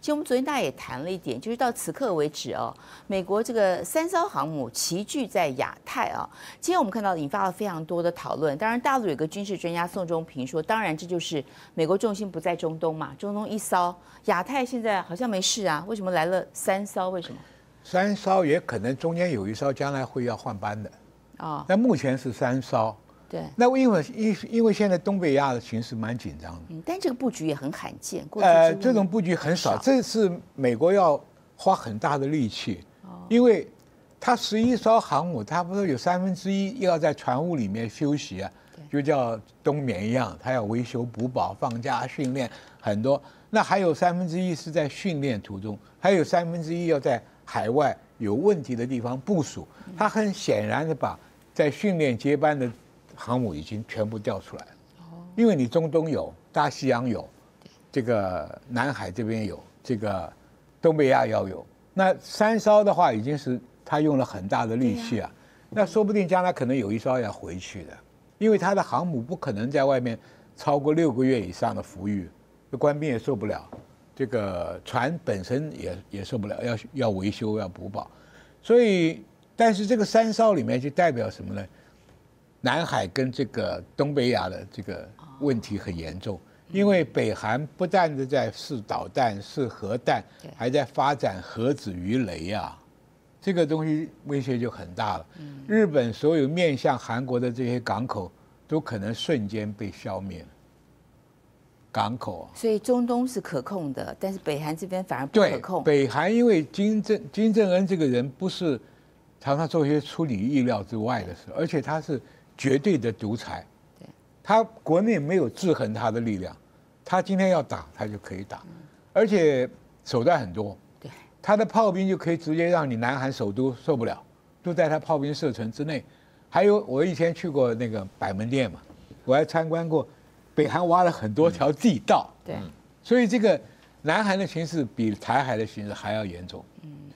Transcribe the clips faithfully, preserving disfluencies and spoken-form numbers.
其实我们昨天大家也谈了一点，就是到此刻为止哦，美国这个三艘航母齐聚在亚太啊、哦。今天我们看到引发了非常多的讨论。当然，大陆有个军事专家宋仲平说，当然这就是美国重心不在中东嘛，中东一艘，亚太现在好像没事啊，为什么来了三艘？为什么？三艘也可能中间有一艘将来会要换班的啊。那、哦、目前是三艘。 对，那因为因因为现在东北亚的形势蛮紧张的，嗯，但这个布局也很罕见。过去呃，这种布局很少，这次美国要花很大的力气，哦、因为它十一艘航母，差不多有三分之一要在船坞里面休息啊，就叫冬眠一样，它要维修、补保、放假、训练很多。那还有三分之一是在训练途中，还有三分之一要在海外有问题的地方部署。它很显然的把在训练接班的 航母已经全部调出来了，因为你中东有，大西洋有，这个南海这边有，这个东北亚要有。那三艘的话，已经是他用了很大的力气啊。那说不定将来可能有一艘要回去的，因为他的航母不可能在外面超过六个月以上的服役，官兵也受不了，这个船本身也也受不了，要要维修要补保。所以，但是这个三艘里面就代表什么呢？ 南海跟这个东北亚的这个问题很严重，因为北韩不但是在试导弹、试核弹，还在发展核子鱼雷啊，这个东西威胁就很大了。日本所有面向韩国的这些港口都可能瞬间被消灭了，港口啊。所以中东是可控的，但是北韩这边反而不可控。对，北韩因为金正金正恩这个人不是常常做一些出你意料之外的事，而且他是 绝对的独裁，他国内没有制衡他的力量，他今天要打他就可以打，而且手段很多，他的炮兵就可以直接让你南韩首都受不了，都在他炮兵射程之内。还有我以前去过那个百门店嘛，我还参观过，北韩挖了很多条地道，对，所以这个南韩的形势比台海的形势还要严重，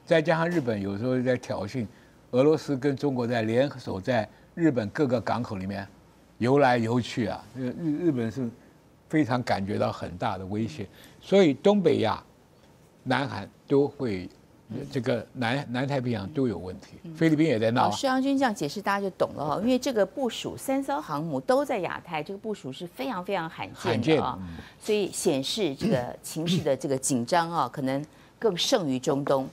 再加上日本有时候在挑衅，俄罗斯跟中国在联手在 日本各个港口里面游来游去啊，日日本是非常感觉到很大的威胁，所以东北亚、南韩都会，这个南南太平洋都有问题，菲律宾也在闹。施阳君这样解释大家就懂了哈，因为这个部署三艘航母都在亚太，这个部署是非常非常罕见的啊，所以显示这个情势的这个紧张啊，可能更胜于中东。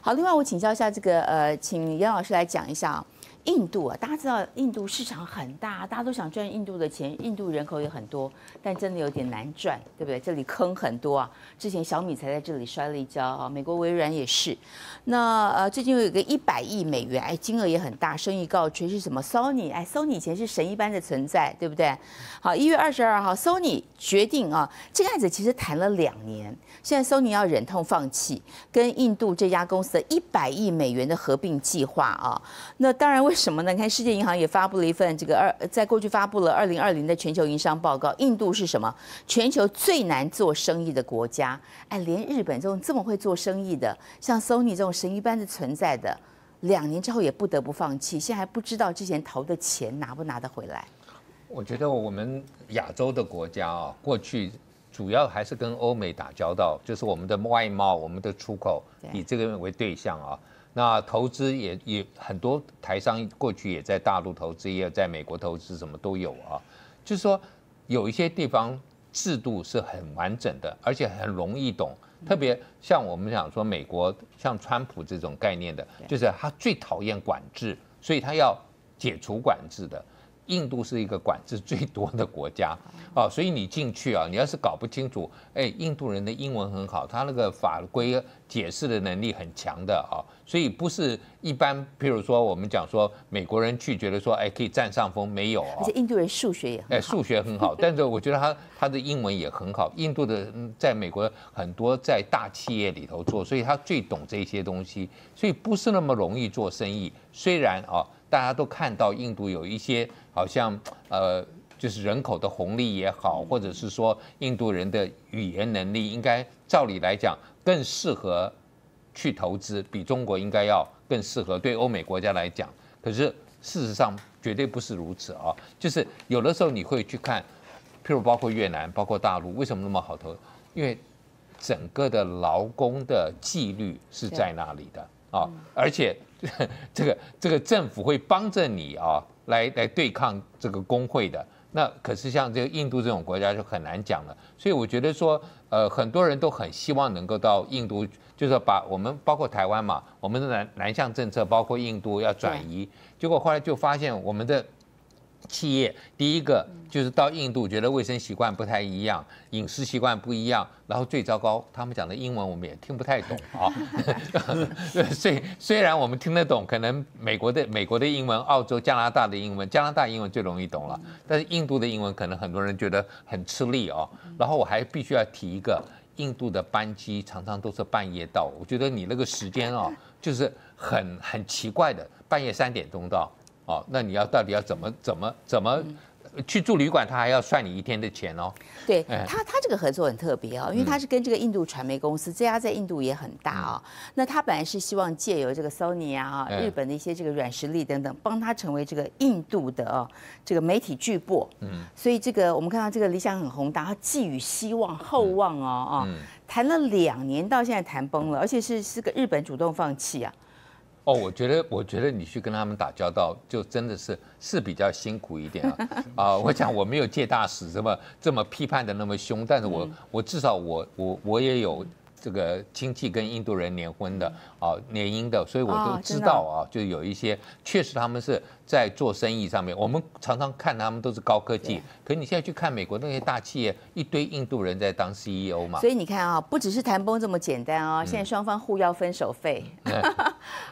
好，另外我请教一下这个呃，请杨老师来讲一下啊。 印度啊，大家知道印度市场很大，大家都想赚印度的钱，印度人口也很多，但真的有点难赚，对不对？这里坑很多啊，之前小米才在这里摔了一跤啊，美国微软也是。那呃，最近有一个一百亿美元，哎，金额也很大，生意告吹是什么 ？Sony， 哎 ，Sony 以前是神一般的存在，对不对？好，一月二十二号 ，Sony 决定啊，这个案子其实谈了两年，现在 Sony 要忍痛放弃跟印度这家公司的一百亿美元的合并计划啊。那当然为 什么呢？你看，世界银行也发布了一份这个二，在过去发布了二零二零的全球营商报告。印度是什么？全球最难做生意的国家。哎，连日本这种这么会做生意的，像 Sony 这种神一般的存在的，两年之后也不得不放弃。现在还不知道之前投的钱拿不拿得回来。我觉得我们亚洲的国家啊、哦，过去主要还是跟欧美打交道，就是我们的外贸、我们的出口以这个为对象啊、哦。 那投资也也很多台商过去也在大陆投资，也有在美国投资，什么都有啊。就是说，有一些地方制度是很完整的，而且很容易懂。特别像我们想说，美国像川普这种概念的，就是他最讨厌管制，所以他要解除管制的。印度是一个管制最多的国家啊，所以你进去啊，你要是搞不清楚，哎，印度人的英文很好，他那个法规解释的能力很强的啊。 所以不是一般，譬如说我们讲说美国人去觉得说，哎，可以占上风，没有啊、哦。而且印度人数学也很好，哎，数学很好，但是我觉得他他的英文也很好。印度的在美国很多在大企业里头做，所以他最懂这些东西，所以不是那么容易做生意。虽然啊，大家都看到印度有一些好像呃，就是人口的红利也好，或者是说印度人的语言能力，应该照理来讲更适合 去投资比中国应该要更适合，对欧美国家来讲，可是事实上绝对不是如此啊！就是有的时候你会去看，譬如包括越南、包括大陆，为什么那么好投？因为整个的劳工的纪律是在那里的啊，而且这个这个政府会帮着你啊，来来对抗这个工会的。那可是像这个印度这种国家就很难讲了。所以我觉得说，呃，很多人都很希望能够到印度，就是把我们包括台湾嘛，我们的南南向政策，包括印度要转移，结果后来就发现我们的。 企业第一个就是到印度，觉得卫生习惯不太一样，饮食习惯不一样，然后最糟糕，他们讲的英文我们也听不太懂啊。虽虽然我们听得懂，可能美国的美国的英文、澳洲、加拿大的英文，加拿大英文最容易懂了，但是印度的英文可能很多人觉得很吃力哦。然后我还必须要提一个，印度的班机常常都是半夜到，我觉得你那个时间哦，就是很很奇怪的，半夜三点钟到。 哦，那你要到底要怎么怎么怎么去住旅馆？他还要算你一天的钱哦。对他，他这个合作很特别哦，因为他是跟这个印度传媒公司，这家在印度也很大哦。那他本来是希望借由这个 Sony 啊、日本的一些这个软实力等等，帮他成为这个印度的哦这个媒体巨擘。嗯，所以这个我们看到这个理想很宏大，他寄予希望、厚望哦啊，谈了两年到现在谈崩了，而且是是个日本主动放弃啊。 哦，我觉得，我觉得你去跟他们打交道，就真的是是比较辛苦一点啊。啊，我讲我没有介大使这么这么批判的那么凶，但是我我至少我我我也有这个亲戚跟印度人联婚的啊，联姻的，所以我都知道啊，就有一些确实他们是在做生意上面，我们常常看他们都是高科技，可你现在去看美国那些大企业，一堆印度人在当 C E O 嘛。所以你看啊，不只是谈崩这么简单哦，现在双方互要分手费。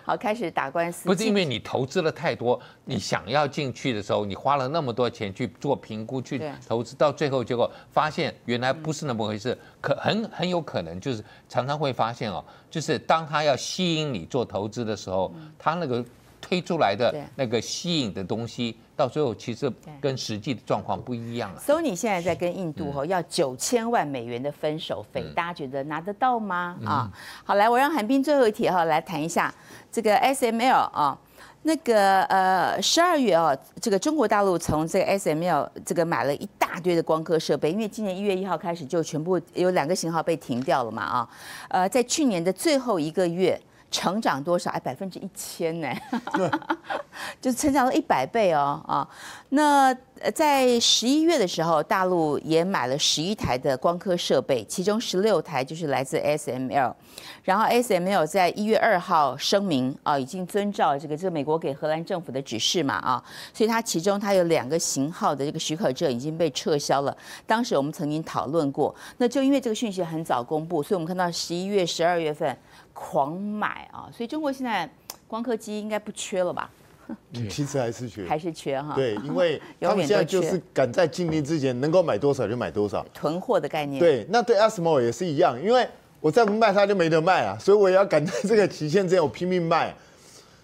好，开始打官司。不是因为你投资了太多，你想要进去的时候，你花了那么多钱去做评估、去投资，到最后结果发现原来不是那么回事。可很很有可能就是常常会发现哦，就是当他要吸引你做投资的时候，他那个推出来的那个吸引的东西，到最后其实跟实际的状况不一样啊。Sony 现在在跟印度哦要九千万美元的分手费，大家觉得拿得到吗？啊，好，来我让韩冰最后一题哈来谈一下。 这个 S M L 啊，那个呃，十二月啊，这个中国大陆从这个 S M L 这个买了一大堆的光刻设备，因为今年一月一号开始就全部有两个型号被停掉了嘛啊，呃，在去年的最后一个月成长多少？哎，百分之一千呢，就成长了一百倍哦啊。那在十一月的时候，大陆也买了十一台的光刻设备，其中十六台就是来自 S M L。 然后 S M L 在一月二号声明啊，已经遵照这个这个美国给荷兰政府的指示嘛啊，所以它其中它有两个型号的这个许可证已经被撤销了。当时我们曾经讨论过，那就因为这个讯息很早公布，所以我们看到十一月、十二月份狂买啊，所以中国现在光刻机应该不缺了吧？其实还是缺，还是缺哈。对，因为他们现在就是赶在禁令之前能够买多少就买多少，囤货的概念。对，那对 A S M L 也是一样，因为。 我再不卖，他就没得卖啊，所以我也要赶在这个期限之前，我拼命卖。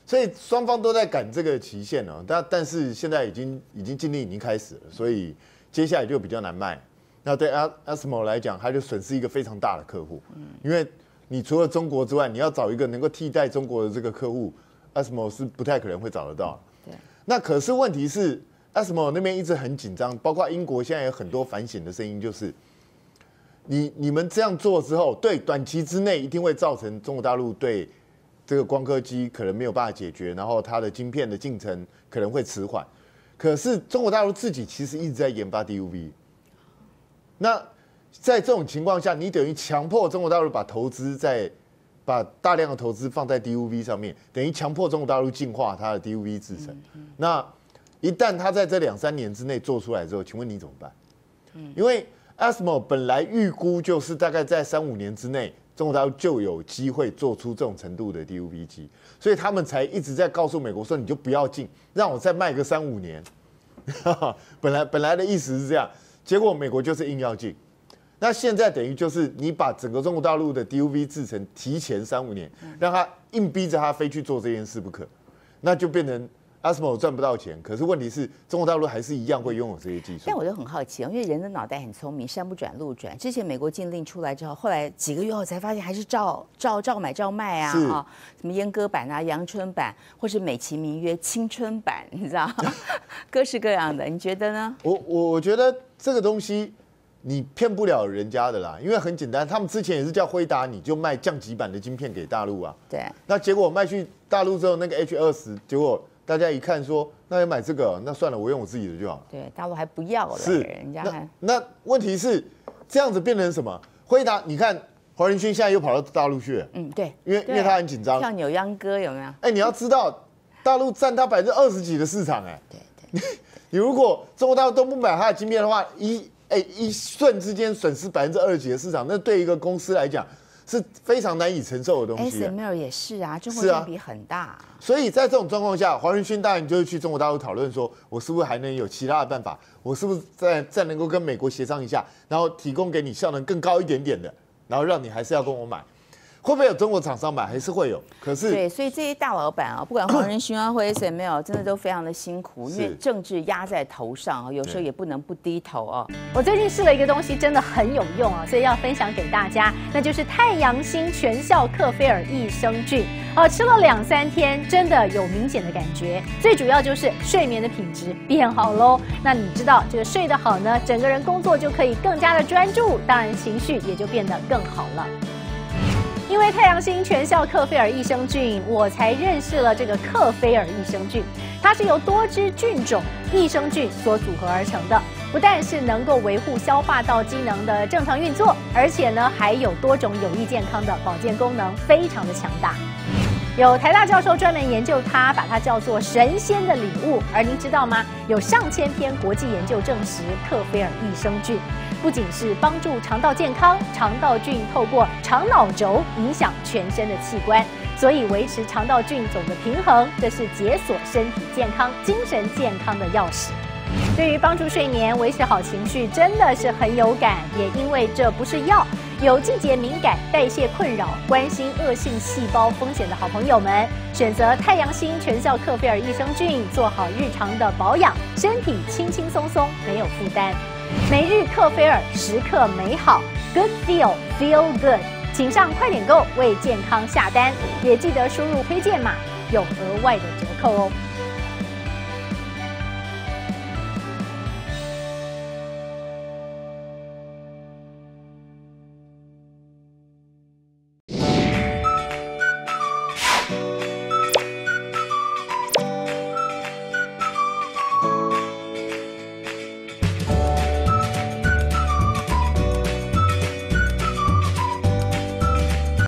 所以双方都在赶这个期限哦。但但是现在已经已经禁令已经开始了，所以接下来就比较难卖。那对 A S M L 来讲，他就损失一个非常大的客户，因为你除了中国之外，你要找一个能够替代中国的这个客户 ，A S M L 是不太可能会找得到。对。那可是问题是 ，A S M L 那边一直很紧张，包括英国现在有很多反省的声音，就是。 你你们这样做之后，对短期之内一定会造成中国大陆对这个光刻机可能没有办法解决，然后它的晶片的进程可能会迟缓。可是中国大陆自己其实一直在研发 D U V。那在这种情况下，你等于强迫中国大陆把投资在把大量的投资放在 D U V 上面，等于强迫中国大陆进化它的 D U V 制程。那一旦它在这两三年之内做出来之后，请问你怎么办？因为 A S M L 本来预估就是大概在三五年之内，中国大陆就有机会做出这种程度的 D U V 机，所以他们才一直在告诉美国说你就不要进，让我再卖个三五年。本来本来的意思是这样，结果美国就是硬要进。那现在等于就是你把整个中国大陆的 D U V 制程提前三五年，让他硬逼着他非去做这件事不可，那就变成。 A S M L 赚不到钱，可是问题是中国大陆还是一样会拥有这些技术。但我就很好奇，因为人的脑袋很聪明，山不转路转。之前美国禁令出来之后，后来几个月后才发现还是照照照买照卖啊，啊、哦，什么阉割版啊、阳春版，或是美其名曰青春版，你知道，各式各样的。你觉得呢？我我我觉得这个东西，你骗不了人家的啦，因为很简单，他们之前也是叫辉达，你就卖降级版的晶片给大陆啊。对。那结果卖去大陆之后，那个 H 二十， 结果大家一看说，那要买这个，那算了，我用我自己的就好。对，大陆还不要了。是。人家还那。那问题是这样子变成什么？辉达，你看黄仁勋现在又跑到大陆去了。嗯，对。因为因为他很紧张。像扭秧歌有没有？哎，你要知道，大陆占他百分之二十几的市场哎、欸。对对。你如果中国大陆都不买他的晶片的话，一。 哎、欸，一瞬之间损失百分之二十几的市场，那对一个公司来讲是非常难以承受的东西。S M L 也是啊，中国占比很大、啊。所以在这种状况下，黄仁勋当然就是去中国大陆讨论说，我是不是还能有其他的办法？我是不是再再能够跟美国协商一下，然后提供给你效能更高一点点的，然后让你还是要跟我买。 会不会有中国厂商买？还是会有？可是对，所以这些大老板啊，不管黄仁勋啊或 S M L， 真的都非常的辛苦，因为政治压在头上啊，有时候也不能不低头啊。我最近试了一个东西，真的很有用啊，所以要分享给大家，那就是太阳星全效克菲尔益生菌哦、啊，吃了两三天，真的有明显的感觉。最主要就是睡眠的品质变好喽。那你知道这个睡得好呢，整个人工作就可以更加的专注，当然情绪也就变得更好了。 因为太阳星全效克菲尔益生菌，我才认识了这个克菲尔益生菌。它是由多支菌种益生菌所组合而成的，不但是能够维护消化道机能的正常运作，而且呢还有多种有益健康的保健功能，非常的强大。有台大教授专门研究它，把它叫做神仙的礼物。而您知道吗？有上千篇国际研究证实，克菲尔益生菌。 不仅是帮助肠道健康，肠道菌透过肠脑轴影响全身的器官，所以维持肠道菌种的平衡，这是解锁身体健康、精神健康的钥匙。对于帮助睡眠、维持好情绪，真的是很有感。也因为这不是药，有季节敏感、代谢困扰、关心恶性细胞风险的好朋友们，选择太阳星全效克菲尔益生菌，做好日常的保养，身体轻轻松松，没有负担。 每日克菲尔，时刻美好 ，Good Feel Feel Good， 请上快点购为健康下单，也记得输入推荐码，有额外的折扣哦。